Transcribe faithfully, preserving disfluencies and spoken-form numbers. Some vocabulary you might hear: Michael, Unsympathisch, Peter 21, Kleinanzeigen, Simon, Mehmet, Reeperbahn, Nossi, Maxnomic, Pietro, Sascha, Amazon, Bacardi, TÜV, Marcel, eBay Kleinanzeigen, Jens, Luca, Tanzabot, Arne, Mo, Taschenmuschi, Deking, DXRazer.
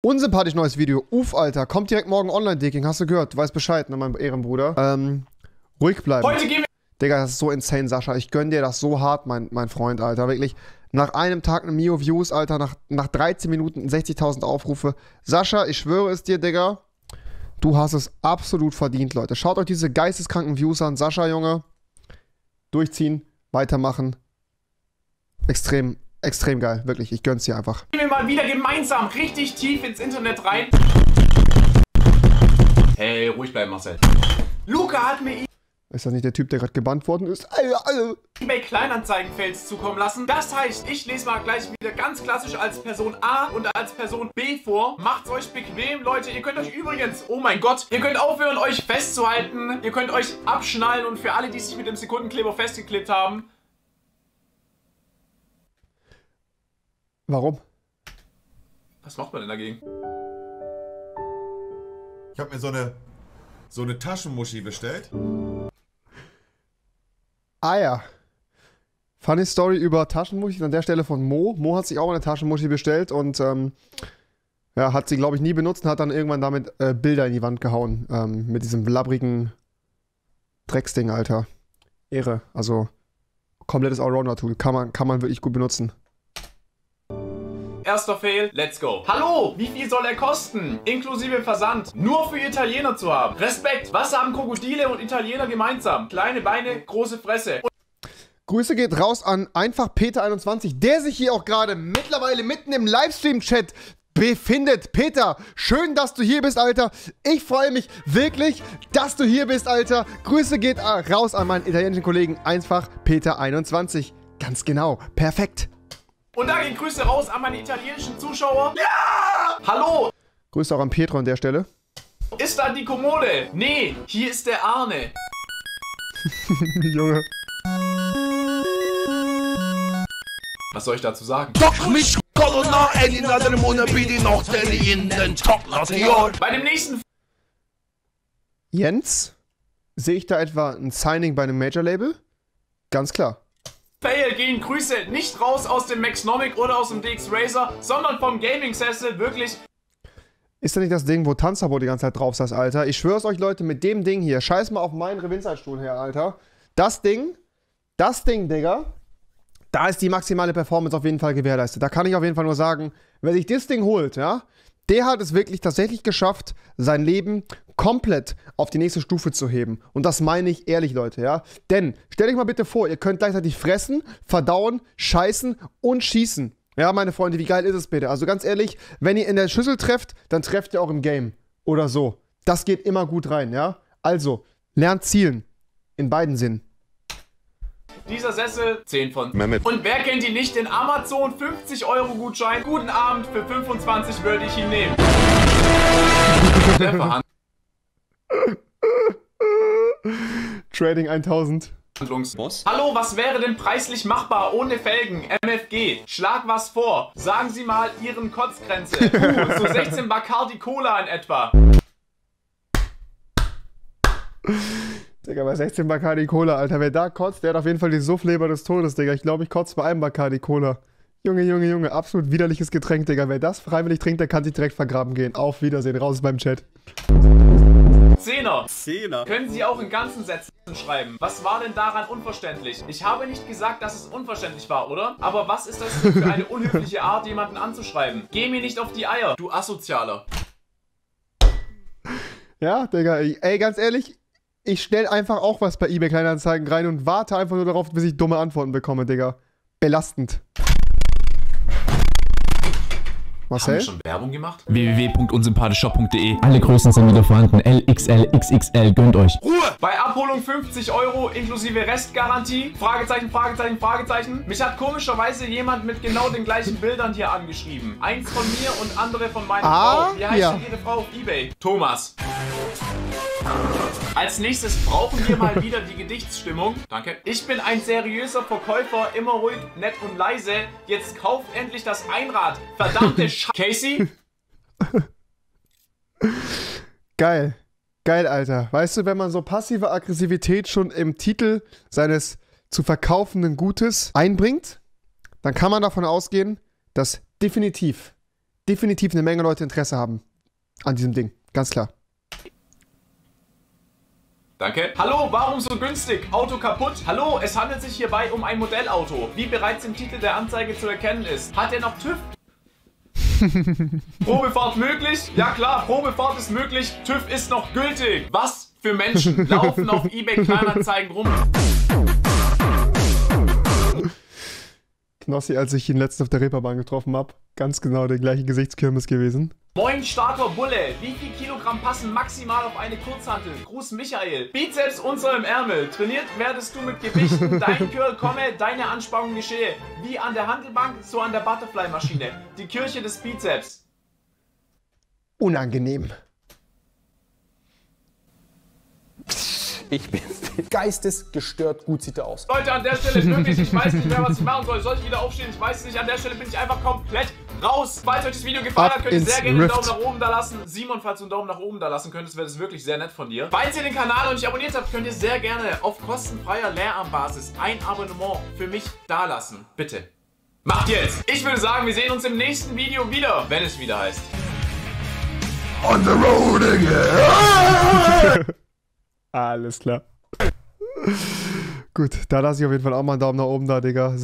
Unsympathisch neues Video. Uff, Alter. Kommt direkt morgen online, Deking. Hast du gehört? Weiß Bescheid, ne, mein Ehrenbruder. Ähm, ruhig bleiben. Heute gehen wir... Digga, das ist so insane, Sascha. Ich gönn dir das so hart, mein, mein Freund, Alter. Wirklich. Nach einem Tag eine Mio Views, Alter. Nach, nach dreizehn Minuten sechzigtausend Aufrufe. Sascha, ich schwöre es dir, Digga. Du hast es absolut verdient, Leute. Schaut euch diese geisteskranken Views an. Sascha, Junge. Durchziehen. Weitermachen. Extrem. Extrem geil, wirklich. Ich gönn's dir einfach. Gehen wir mal wieder gemeinsam richtig tief ins Internet rein. Hey, ruhig bleiben, Marcel. Luca hat mir... Ist das nicht der Typ, der gerade gebannt worden ist? eBay Kleinanzeigen-Fails zukommen lassen. Das heißt, ich lese mal gleich wieder ganz klassisch als Person A und als Person B vor. Macht's euch bequem, Leute. Ihr könnt euch übrigens... Oh mein Gott. Ihr könnt aufhören, euch festzuhalten. Ihr könnt euch abschnallen. Und für alle, die sich mit dem Sekundenkleber festgeklebt haben... Warum? Was macht man denn dagegen? Ich habe mir so eine so eine Taschenmuschi bestellt. Ah ja. Funny Story über Taschenmuschi an der Stelle von Mo. Mo hat sich auch eine Taschenmuschi bestellt und ähm, ja, hat sie, glaube ich, nie benutzt und hat dann irgendwann damit äh, Bilder in die Wand gehauen. Ähm, mit diesem labbrigen Drecksding, Alter. Ehre. Also komplettes Allrounder-Tool. Kann man, kann man wirklich gut benutzen. Erster Fail, let's go. Hallo, wie viel soll er kosten? Inklusive Versand. Nur für Italiener zu haben. Respekt, was haben Krokodile und Italiener gemeinsam? Kleine Beine, große Fresse. Und Grüße geht raus an einfach Peter einundzwanzig, der sich hier auch gerade mittlerweile mitten im Livestream-Chat befindet. Peter, schön, dass du hier bist, Alter. Ich freue mich wirklich, dass du hier bist, Alter. Grüße geht raus an meinen italienischen Kollegen einfach Peter einundzwanzig. Ganz genau, perfekt. Und da gehen Grüße raus an meine italienischen Zuschauer. Ja! Hallo! Grüße auch an Pietro an der Stelle. Ist da die Kommode? Nee, hier ist der Arne. Junge. Was soll ich dazu sagen? Doch mich, bei dem nächsten... Jens? Sehe ich da etwa ein Signing bei einem Major-Label? Ganz klar. Fail gehen Grüße nicht raus aus dem Maxnomic oder aus dem DXRazer, sondern vom Gaming-Sessel, wirklich. Ist das nicht das Ding, wo Tanzabot die ganze Zeit drauf saß, Alter? Ich schwör's euch, Leute, mit dem Ding hier. Scheiß mal auf meinen Revinzerstuhl her, Alter. Das Ding, das Ding, Digga, da ist die maximale Performance auf jeden Fall gewährleistet. Da kann ich auf jeden Fall nur sagen, wer sich das Ding holt, ja, der hat es wirklich tatsächlich geschafft, sein Leben komplett auf die nächste Stufe zu heben. Und das meine ich ehrlich, Leute, ja? Denn, stellt euch mal bitte vor, ihr könnt gleichzeitig fressen, verdauen, scheißen und schießen. Ja, meine Freunde, wie geil ist es bitte? Also ganz ehrlich, wenn ihr in der Schüssel trefft, dann trefft ihr auch im Game. Oder so. Das geht immer gut rein, ja? Also, lernt zielen. In beiden Sinnen. Dieser Sessel, zehn von Mehmet. Und wer kennt ihn nicht? Den Amazon fünfzig Euro Gutschein. Guten Abend, für fünfundzwanzig würde ich ihn nehmen. Trading tausend. Handlungsboss. Hallo, was wäre denn preislich machbar ohne Felgen? M F G, schlag was vor. Sagen Sie mal Ihren Kotzgrenze. Uh, so sechzehn Bacardi Cola in etwa. Digga, bei sechzehn Bacardi Cola, Alter, wer da kotzt, der hat auf jeden Fall die Suffleber des Todes, Digga. Ich glaube, ich kotze bei einem Bacardi Cola. Junge, Junge, Junge, absolut widerliches Getränk, Digga. Wer das freiwillig trinkt, der kann sich direkt vergraben gehen. Auf Wiedersehen, raus beim Chat. Zehner. Zehner. Können Sie auch in ganzen Sätzen schreiben? Was war denn daran unverständlich? Ich habe nicht gesagt, dass es unverständlich war, oder? Aber was ist das für eine unhöfliche Art, jemanden anzuschreiben? Geh mir nicht auf die Eier, du Asozialer. Ja, Digga, ey, ganz ehrlich, ich stell einfach auch was bei eBay Kleinanzeigen rein und warte einfach nur darauf, bis ich dumme Antworten bekomme, Digga. Belastend. Marcel? Haben wir schon Werbung gemacht? w w w punkt unsympathischshop punkt de. Alle Größen sind wieder vorhanden. L X L, X X L, gönnt euch. Ruhe! Bei Abholung fünfzig Euro inklusive Restgarantie. Fragezeichen, Fragezeichen, Fragezeichen. Mich hat komischerweise jemand mit genau den gleichen Bildern hier angeschrieben. Eins von mir und andere von meiner ah, Frau. Wie heißt ja. denn Ihre Frau auf eBay? Thomas. Als nächstes brauchen wir mal wieder die Gedichtsstimmung. Danke. Ich bin ein seriöser Verkäufer, immer ruhig, nett und leise. Jetzt kauft endlich das Einrad. Verdammte Sch... Casey? Geil. Geil, Alter. Weißt du, wenn man so passive Aggressivität schon im Titel seines zu verkaufenden Gutes einbringt, dann kann man davon ausgehen, dass definitiv definitiv eine Menge Leute Interesse haben an diesem Ding, ganz klar. Danke. Hallo, warum so günstig? Auto kaputt? Hallo, es handelt sich hierbei um ein Modellauto. Wie bereits im Titel der Anzeige zu erkennen ist, hat er noch TÜV? Probefahrt möglich? Ja klar, Probefahrt ist möglich, TÜV ist noch gültig. Was für Menschen laufen auf eBay Kleinanzeigen rum? Nossi, als ich ihn letztens auf der Reeperbahn getroffen habe, ganz genau der gleiche Gesichtskirmes gewesen. Moin Starker Bulle, wie viel Kilogramm passen maximal auf eine Kurzhantel? Gruß Michael. Bizeps unter im Ärmel, trainiert werdest du mit Gewichten, dein Curl komme, deine Anspannung geschehe. Wie an der Hantelbank, so an der Butterfly-Maschine. Die Kirche des Bizeps. Unangenehm. Ich bin's. Geistesgestört, gut sieht er aus. Leute, an der Stelle wirklich, ich weiß nicht mehr, was ich machen soll. Soll ich wieder aufstehen? Ich weiß es nicht. An der Stelle bin ich einfach komplett raus. Falls euch das Video gefallen hat, könnt ihr sehr gerne einen Daumen nach oben da lassen. Simon, falls du einen Daumen nach oben da lassen könntest, wäre das wirklich sehr nett von dir. Falls ihr den Kanal noch nicht abonniert habt, könnt ihr sehr gerne auf kostenfreier Lehramtsbasis ein Abonnement für mich da lassen. Bitte. Macht jetzt! Ich würde sagen, wir sehen uns im nächsten Video wieder, wenn es wieder heißt. On the road again. Alles klar. Gut, da lasse ich auf jeden Fall auch mal einen Daumen nach oben da, Digga.